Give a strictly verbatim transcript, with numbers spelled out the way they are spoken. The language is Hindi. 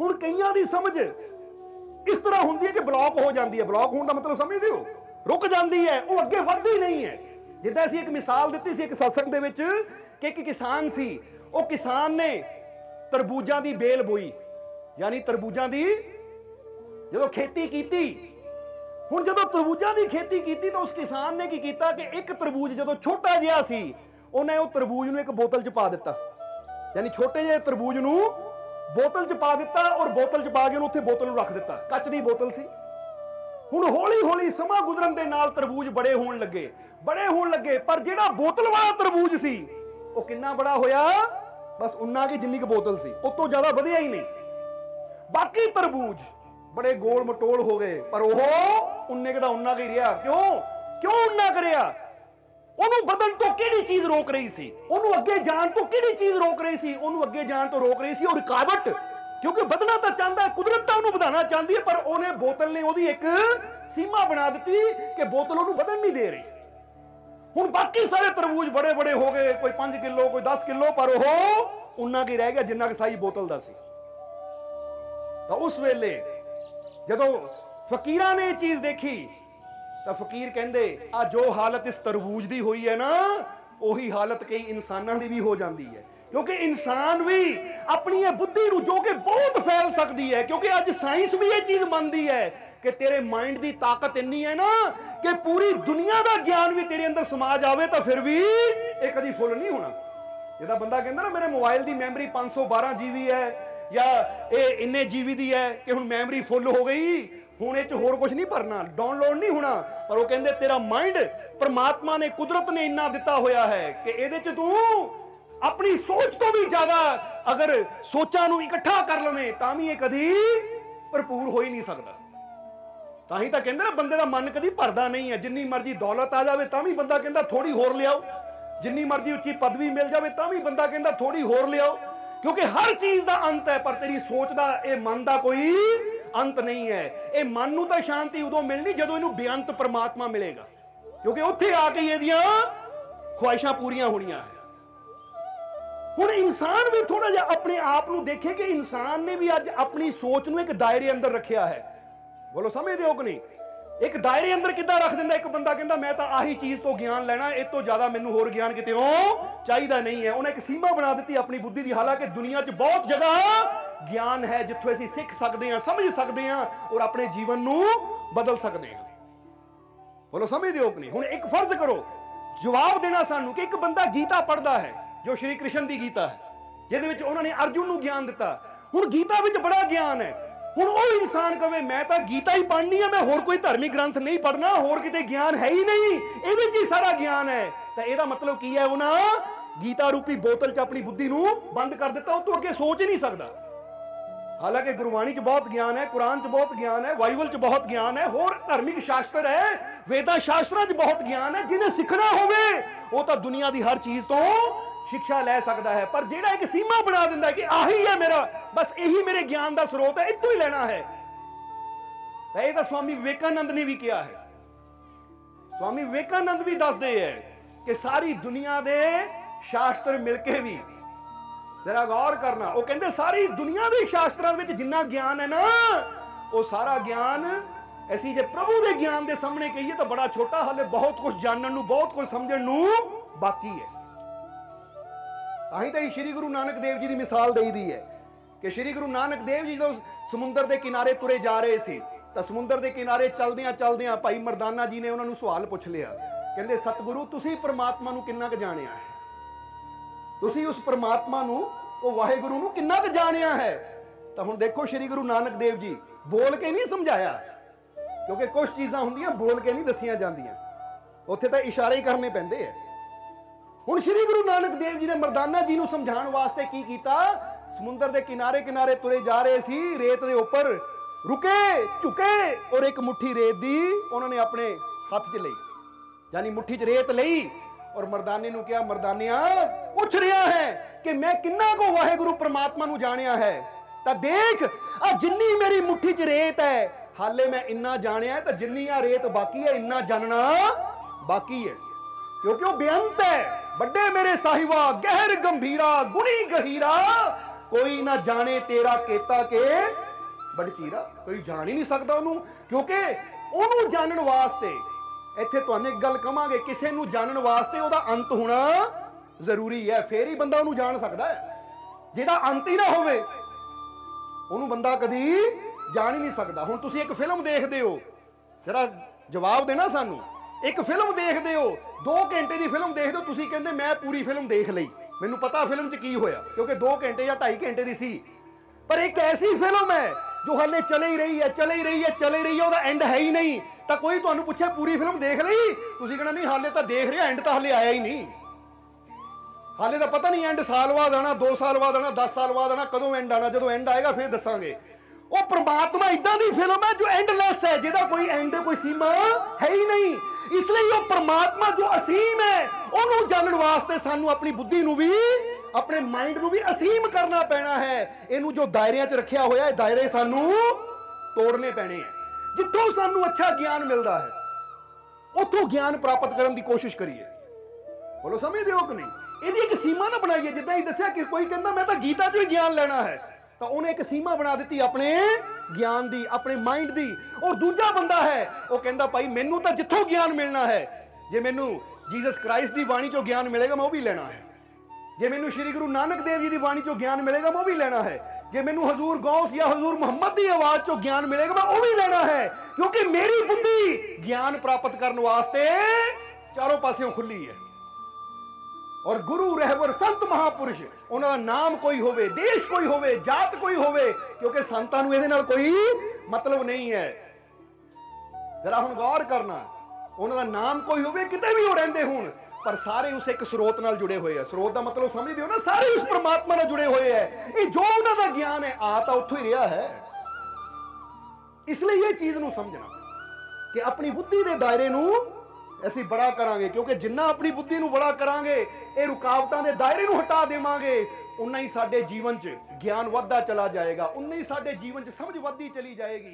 हूँ कईयां दी समझ इस तरह होंदी है कि ब्लॉक हो जाती है। ब्लॉक होने का मतलब समझते हो रुक जाती है, वो अगे बढ़ती नहीं है। जिद्दां असीं एक मिसाल दित्ती सी एक सत्संग दे विच कि एक किसान सी, वो किसान ने तरबूजां दी बेल बोई, यानी तरबूजां दी जदों खेती कीती। हुण जदों तरबूजां दी खेती कीती तो उस किसान ने की कीता कि एक तरबूज जदों छोटा जिहा सी उहने उह तरबूज नूं एक बोतल च पा दित्ता, यानी छोटे जिहे तरबूज नूं बोतल च पा दित्ता और बोतल च पा के उत्थे बोतल नूं रख दित्ता। कच्च दी बोतल सी। हुण हौली हौली समा गुजरन दे नाल तरबूज बड़े होण लगे, बड़े होण लगे, पर जिहड़ा बोतल वाला तरबूज सी वो कितना बड़ा होया, बस उन्ना की जिन्नी की बोतल सी, उस तो ज्यादा वधिया ही नहीं। बाकी तरबूज बड़े गोल मटोल हो गए, पर ओह उन्ने का उन्ना की रहा। क्यों क्यों उन्ना करिया? उन्होंने बदल तो केड़ी चीज रोक रही सी, उन्होंने अगे जान तो केड़ी चीज रोक रही सी, उन्होंने अगे जान तो रोक रही सी और रुकावट। क्योंकि बदलना तो चाहता है, कुदरत तो उन्होंने बधाना चाहती है, पर उन्हें बोतल ने उसकी एक सीमा बना दी कि बोतल उन्होंने बदल नहीं दे रही। हुण बाकी सारे तरबूज बड़े बड़े हो गए, कोई पांच किलो कोई दस किलो, पर हो उन्ना की रह गया जिन्ना की साई बोतल दा सी। तो उस वेले जदों फकीरां ने ये चीज देखी तो फकीर कहंदे आ जो हालत इस तरबूज की हुई है ना उही हालत कई इंसानां दी भी हो जाती है। क्योंकि इंसान भी अपनी बुद्धि जो कि बहुत फैल सकती है, क्योंकि आज साइंस भी ये चीज मानती है कि तेरे माइंड की ताकत इतनी है ना कि पूरी दुनिया का ज्ञान भी तेरे अंदर समा जावे तो फिर भी ये कभी फुल नहीं होना। जिहड़ा बंदा कहता ना मेरे मोबाइल की मैमरी पांच सौ बारह जीबी है या ये इन्ने जीबी की है कि हुण मैमरी फुल हो गई, हुण इह च होर कुछ नहीं भरना, डाउनलोड नहीं होना, पर वो कहते तेरा माइंड परमात्मा ने कुदरत ने इन्ना दिता होया है कि इहदे च तू अपनी सोच तो भी ज्यादा अगर सोचा नूं इकट्ठा कर लवे तां भी ये कदी भरपूर हो ही नहीं सकता। ताही तां कहंदे ना बंदे दा मन कदी भरदा नहीं है। जिन्नी मर्जी दौलत आ जावे तां भी बंदा कहंदा थोड़ी होर लियाओ, जिन्नी मर्जी उच्ची पदवी मिल जावे तां भी बंदा कहंदा थोड़ी होर लियाओ, क्योंकि हर चीज दा अंत है पर तेरी सोच दा ये मन दा कोई अंत नहीं है। ये मन नूं तां शांति उदों मिलनी जदों इहनूं बेअंत परमात्मा मिलेगा, क्योंकि उत्थे आ के इहदियां ख्वाहिशां पूरीआं होणीआं है। हुण इंसान भी थोड़ा जिहा अपने आप नूं देखे कि इंसान ने भी अज अपनी सोच नूं इक दायरे अंदर रखिया है। बोलो समझदे हो कि नहीं? एक दायरे अंदर किद्दां रख दिंदा। एक बंदा कहंदा मैं तां आही चीज़ तो ज्ञान लैना, इस तो ज्यादा मैनूं होर ज्ञान कितेओं चाहीदा नहीं है। उहने इक सीमा बना दित्ती अपनी बुद्धि दी। हालांकि दुनिया 'च बहुत जगह ज्ञान है जित्थों असीं सिख सकदे हां, समझ सकदे हां और अपने जीवन नूं बदल सकदे हां। बोलो समझदे हो कि नहीं? हुण एक फर्ज करो जवाब देना सानूं कि एक बंदा गीता पढ़दा है जो श्री कृष्ण की गीता है जिहदे विच उन्होंने अर्जुन को ज्ञान दिता। हुण गीता विच बड़ा ज्ञान है। हुण वो इंसान कहे मैं तां गीता ही पढ़नी है, मैं होर कोई धार्मिक ग्रंथ नहीं पढ़ना, होर किते ज्ञान है ही नहीं, इहदे च ही सारा ज्ञान है। तां इहदा मतलब की है? उन्हें गीता रूपी बोतल च अपनी बुद्धि नूं बंद कर दिता, उस तों अगे सोच ही नहीं सकदा। हालांकि गुरबाणी च बहुत ज्ञान है, कुरान च बहुत ज्ञान है, बाइबल च बहुत ज्ञान है, होर धार्मिक शास्त्र है, वेदा शास्त्रा च बहुत ज्ञान है। जिन्हें सीखना होवे वो तां दुनिया की हर चीज़ तो शिक्षा ले सकता है, पर जेड़ा एक सीमा बना दिंदा है कि आही है मेरा, बस यही मेरे ज्ञान का स्रोत है, इतों ही लेना है। ये तो स्वामी विवेकानंद ने भी किया है। स्वामी विवेकानंद भी दसदे है कि सारी दुनिया दे शास्त्र मिलके भी, जरा गौर करना, वो कहते सारी दुनिया के शास्त्रां विच जिन्ना ज्ञान है ना वो सारा ज्ञान ऐसी जे प्रभु के ज्ञान के सामने कहीए तो बड़ा छोटा, हाले बहुत कुछ जानने नूं, बहुत कुछ समझण नूं बाकी है। अहीं तो श्री गुरु नानक देव जी की मिसाल दई दी है कि श्री गुरु नानक देव जी जो समुद्र के किनारे तुरे जा रहे थे तो समुद्र के किनारे चलदियां चलदियां भाई मरदाना जी ने उन्होंने सवाल पूछ लिया, कहते सतगुरु तुसी परमात्मा नूं किन्ना क जाणिया है, तुसी उस परमात्मा नूं वो वाहगुरु नूं किन्ना क जाणिया है। तो हुण देखो श्री गुरु नानक देव जी बोल के नहीं समझाया, क्योंकि कुछ चीज़ां हुंदियां बोल के नहीं दसियां जांदियां, उत्थे तां इशारे ही करने पैंदे है। हुण श्री गुरु नानक देव जी ने मरदाना जी नूं समझाउण वास्ते की कीता, समुंदर दे किनारे किनारे तुरे जा रहे सी, रेत दे उपर रुके, झुके और एक मुट्ठी रेत दी उन्होंने अपने हथ च लई, यानी मुट्ठी च रेत लई और मरदाने नूं कहा मरदानिया पुछ रहा है कि मैं किन्ना को वाहिगुरु परमात्मा नूं जाणिया है, तां देख आ जिन्नी मेरी मुट्ठी च रेत है हाले मैं इन्ना जाणिया है, तां जिन्नी आ रेत बाकी है इन्ना जानना बाकी है, क्योंकि वो बेअंत है। बड़े मेरे साहिबा गहर गंभीरा गुणी गहीरा, कोई ना जाने तेरा केता के बड़ चीरा, कोई जान ही नहीं सकता उन्होंने, क्योंकि उन्होंने जानने वास्ते इत्थे तुहानू एक गल कहांगे, किसी नू जानने वास्ते उहदा अंत होना जरूरी है, फिर ही बंदा उन्होंने जान सकता है। जिहदा अंत ही ना होवे उहनू बंदा कभी जान ही नहीं सकता। हुण तुसीं एक फिल्म देखदे हो, जरा जवाब देना सानू, एक फिल्म देखते हो, दो घंटे की फिल्म देखते हो, तुसीं कहंदे मैं पूरी फिल्म देख लई, मैनूं पता फिल्म च की होया, क्योंकि दो घंटे या ढाई घंटे की सी। पर एक ऐसी फिल्म है जो हाले चले ही रही है, चले ही रही है, चले ही रही है, उसका एंड है ही नहीं। तो कोई तुहानू पूछे पूरी फिल्म देख लई, तुसीं कहना नहीं हाले तो देख रहे, एंड तो हाले आया ही नहीं, हाले तो पता नहीं एंड साल बाद आना, दो साल बाद आना, दस साल बाद आना, कदों एंड आना, जदों एंड आएगा फिर दसांगे। वो परमात्मा इदां दी फिल्म है जो एंडलैस है, जिहदा कोई एंड कोई सीमा है ही नहीं। इसलिए वो परमात्मा जो असीम है, उन्होंने जानने वास्ते सानू अपनी बुद्धि नू भी, अपने माइंड नू भी असीम करना पैना है। इनू जो दायरिया च रखिया होया, दायरे सानू तोड़ने पैने हैं। जितों सानू अच्छा ज्ञान मिलता है उतों ज्ञान प्राप्त करने की कोशिश करिए। बोलो समझते हो कि नहीं? इहदी एक सीमा ना बनाइए। जिद्दां ही दस्सिया कि कोई कहंदा मैं तां गीता चों ही ज्ञान लेना है, तो उन्हें एक सीमा बना दी अपने ज्ञान की, अपने माइंड की। और दूजा बंदा है वह कहता भाई मैनू तो जिथों ज्ञान मिलना है, जे मैनू जीजस क्राइस की वाणी चो ज्ञान मिलेगा मैं वह भी लेना है, जे मैनू श्री गुरु नानक देव जी की वाणी चो ज्ञान मिलेगा मैं वह भी लेना है, जे मैनू हजूर गौस या हजूर मुहम्मद की आवाज़ चो ज्ञान मिलेगा मैं वह भी लेना है, क्योंकि मेरी बुद्धि ज्ञान प्राप्त करने वास्ते चारों पासों खुली है। और गुरु रहबर संत महापुरुष उन्होंने नाम कोई होवे, देश कोई होवे, जात कोई होवे, क्योंकि संतां नूं इहदे नाल कोई मतलब नहीं है। जरा हुण गौर करना, उन्होंने नाम कोई होवे, किते भी हो रहिंदे होण, पर सारे उस एक स्रोत नाल जुड़े हुए हैं। स्रोत का मतलब समझते हो ना, सारे उस परमात्मा नाल जुड़े हुए हैं। ये जो उन्होंने ज्ञान है आ तां उत्थों ही रहा है। इसलिए ये चीज़ नूं समझना कि अपनी बुद्धि के दायरे नूं असी बड़ा करांगे, क्योंकि जिन्ना अपनी बुद्धि नूं बड़ा करांगे, ये रुकावटां दे दायरे नूं हटा देवांगे, उन्ना ही साडे जीवन च ज्ञान वधदा चला जाएगा, उन्ना ही साडे जीवन च समझ वधदी चली जाएगी।